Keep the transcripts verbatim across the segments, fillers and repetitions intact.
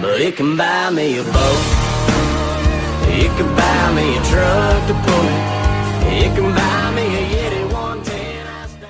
But it can buy me a boat, it can buy me a truck to pull it, it can buy me a Yeti one ten. I stay.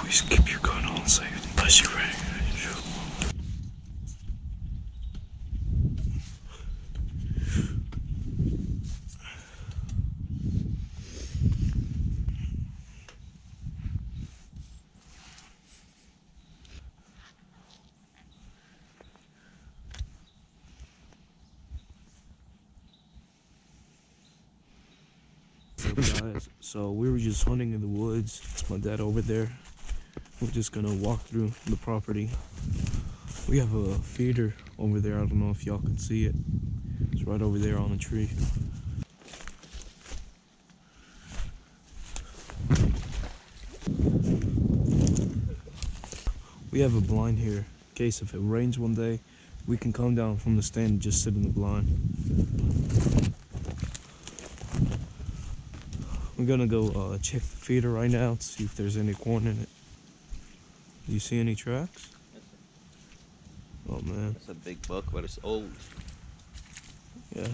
Please keep your gun on safety unless you're ready. So guys, so we were just hunting in the woods. It's my dad over there. We're just gonna walk through the property. We have a feeder over there. I don't know if y'all can see it. It's right over there on the tree. We have a blind here. In case if it rains one day, we can come down from the stand and just sit in the blind. We're gonna go uh, check the feeder right now to see if there's any corn in it. Do you see any tracks? Oh man. That's a big buck, but it's old. Yeah.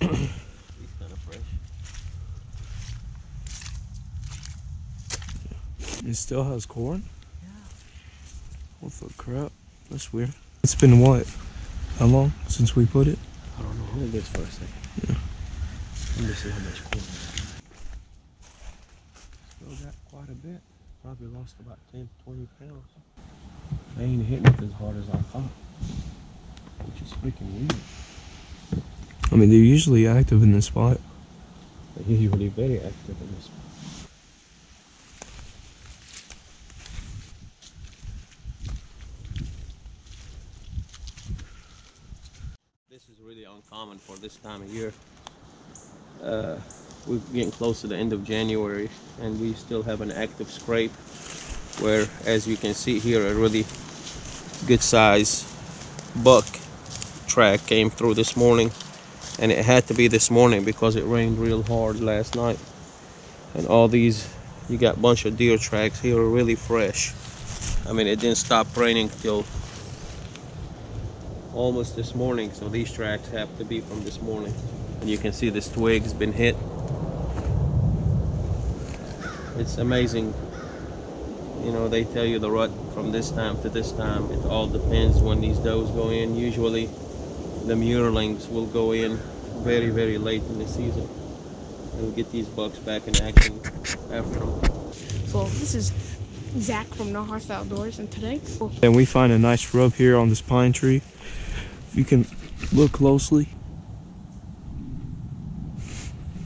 He's kind of fresh. It still has corn? Yeah. What the crap? That's weird. It's been what? How long since we put it? I don't know. Hold this for a second. Yeah. Let me see how much corn there is. Still got quite a bit. Probably lost about ten, twenty pounds. They ain't hitting it as hard as I thought, which is freaking weird. I mean, they're usually active in this spot. They're usually very active in this spot. This is really uncommon for this time of year. Uh, We're getting close to the end of January, and we still have an active scrape where, as you can see here, a really good size buck track came through this morning, and it had to be this morning because it rained real hard last night. And all these, you got a bunch of deer tracks here, are really fresh. I mean, it didn't stop raining till almost this morning, so these tracks have to be from this morning. And you can see this twig's been hit. It's amazing, you know, they tell you the rut from this time to this time. It all depends when these does go in. Usually the yearlings will go in very, very late in the season, and we'll get these bucks back in action after them. Well, this is Zach from Nahhas Outdoors, and today... And we find a nice shrub here on this pine tree. You can look closely.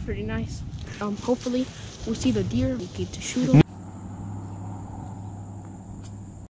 Pretty nice. Um, hopefully... we see the deer, we get to shoot them.